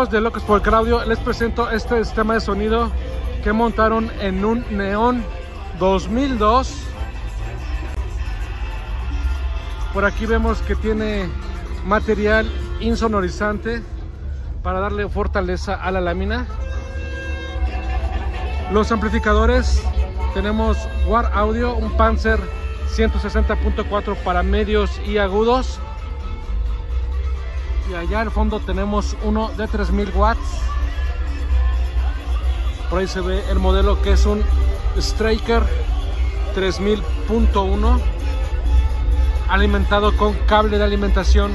Amigos de Locos por el Audio, les presento este sistema de sonido que montaron en un Neon 2002. Por aquí vemos que tiene material insonorizante para darle fortaleza a la lámina. Los amplificadores, tenemos War Audio, un Panzer 160.4 para medios y agudos. Y allá al fondo tenemos uno de 3000 watts. Por ahí se ve el modelo, que es un Striker 3000.1, alimentado con cable de alimentación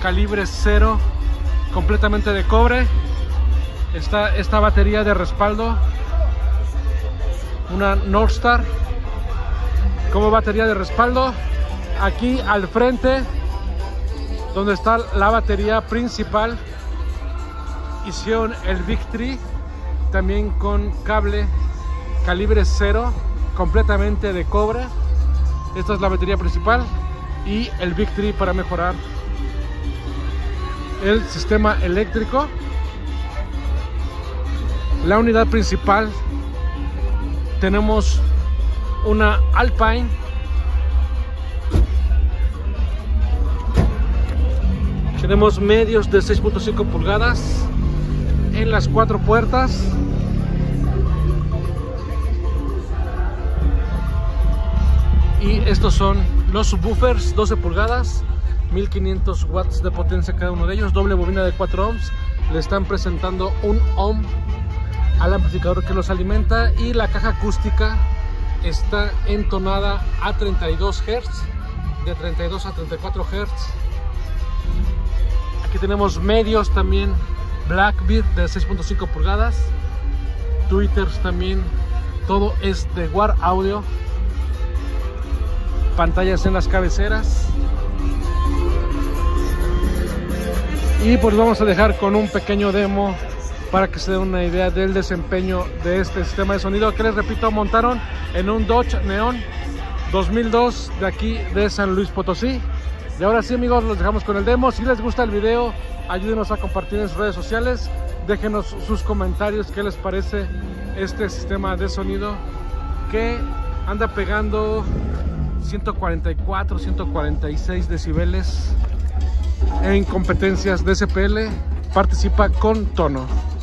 calibre 0, completamente de cobre. Está esta batería de respaldo, una Northstar como batería de respaldo. Aquí al frente, donde está la batería principal, hicieron el Victory, también con cable calibre 0, completamente de cobre. Esta es la batería principal y el Victory para mejorar el sistema eléctrico. La unidad principal, tenemos una Alpine. Tenemos medios de 6.5 pulgadas en las 4 puertas. Y estos son los subwoofers, 12 pulgadas, 1500 watts de potencia cada uno de ellos, doble bobina de 4 ohms. Le están presentando un ohm al amplificador que los alimenta, y la caja acústica está entonada a 32 Hz, de 32 a 34 Hz. Aquí tenemos medios también Blackbird de 6.5 pulgadas, Twitters también, todo es de War Audio, pantallas en las cabeceras. Y pues vamos a dejar con un pequeño demo para que se den una idea del desempeño de este sistema de sonido que, les repito, montaron en un Dodge Neon 2002 de aquí de San Luis Potosí. Y ahora sí, amigos, los dejamos con el demo. Si les gusta el video, ayúdenos a compartir en sus redes sociales. Déjenos sus comentarios, qué les parece este sistema de sonido que anda pegando 144, 146 decibeles en competencias de SPL. Participa con tono.